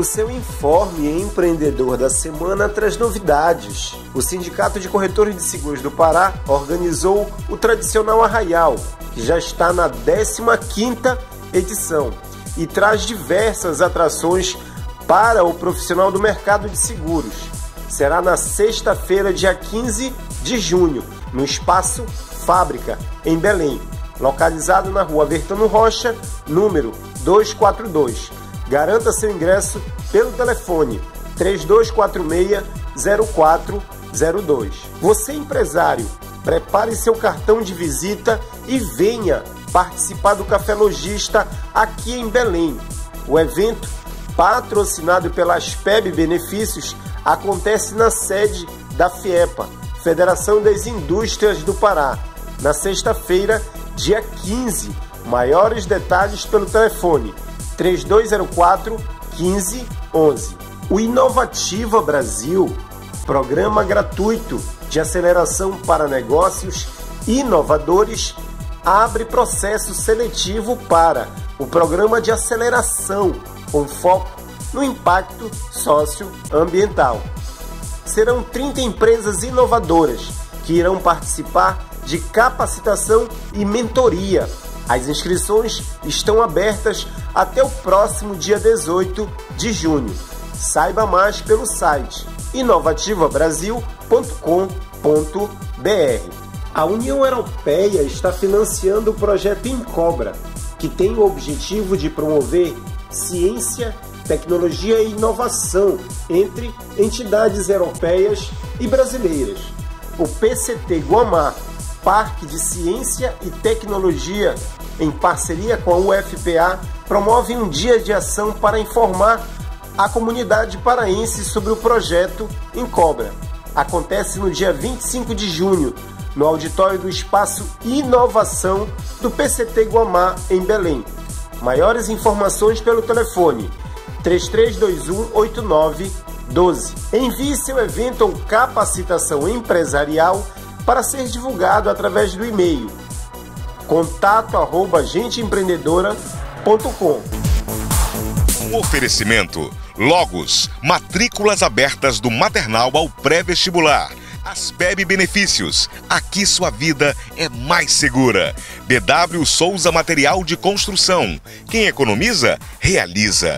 o seu informe empreendedor da semana traz novidades. O Sindicato de Corretores de Seguros do Pará organizou o tradicional Arraial, que já está na 15ª edição e traz diversas atrações para o profissional do mercado de seguros. Será na sexta-feira, dia 15 de junho, no Espaço Fábrica, em Belém, localizado na Rua Bertano Rocha, número 242. Garanta seu ingresso pelo telefone 3246-0402. Você, empresário, prepare seu cartão de visita e venha participar do Café Lojista aqui em Belém. O evento, patrocinado pela Aspeb Benefícios, acontece na sede da FIEPA, Federação das Indústrias do Pará, na sexta-feira, dia 15. Maiores detalhes pelo telefone 3204-1511. O Inovativa Brasil, programa gratuito de aceleração para negócios inovadores, abre processo seletivo para o programa de aceleração com foco no impacto socioambiental. Serão 30 empresas inovadoras que irão participar de capacitação e mentoria. As inscrições estão abertas até o próximo dia 18 de junho. Saiba mais pelo site inovativabrasil.com.br. A União Europeia está financiando o Projeto Incobra, que tem o objetivo de promover ciência, tecnologia e inovação entre entidades europeias e brasileiras. O PCT Guamá, Parque de Ciência e Tecnologia, em parceria com a UFPA, promove um dia de ação para informar a comunidade paraense sobre o Projeto Incobra. Acontece no dia 25 de junho, no auditório do Espaço Inovação do PCT Guamá, em Belém. Maiores informações pelo telefone 3321-8912. Envie seu evento ou capacitação empresarial para ser divulgado através do e-mail contato@genteempreendedora.com. Oferecimento: Logos, matrículas abertas do maternal ao pré-vestibular. Aspeb Benefícios, aqui sua vida é mais segura. BW Souza Material de Construção, quem economiza, realiza.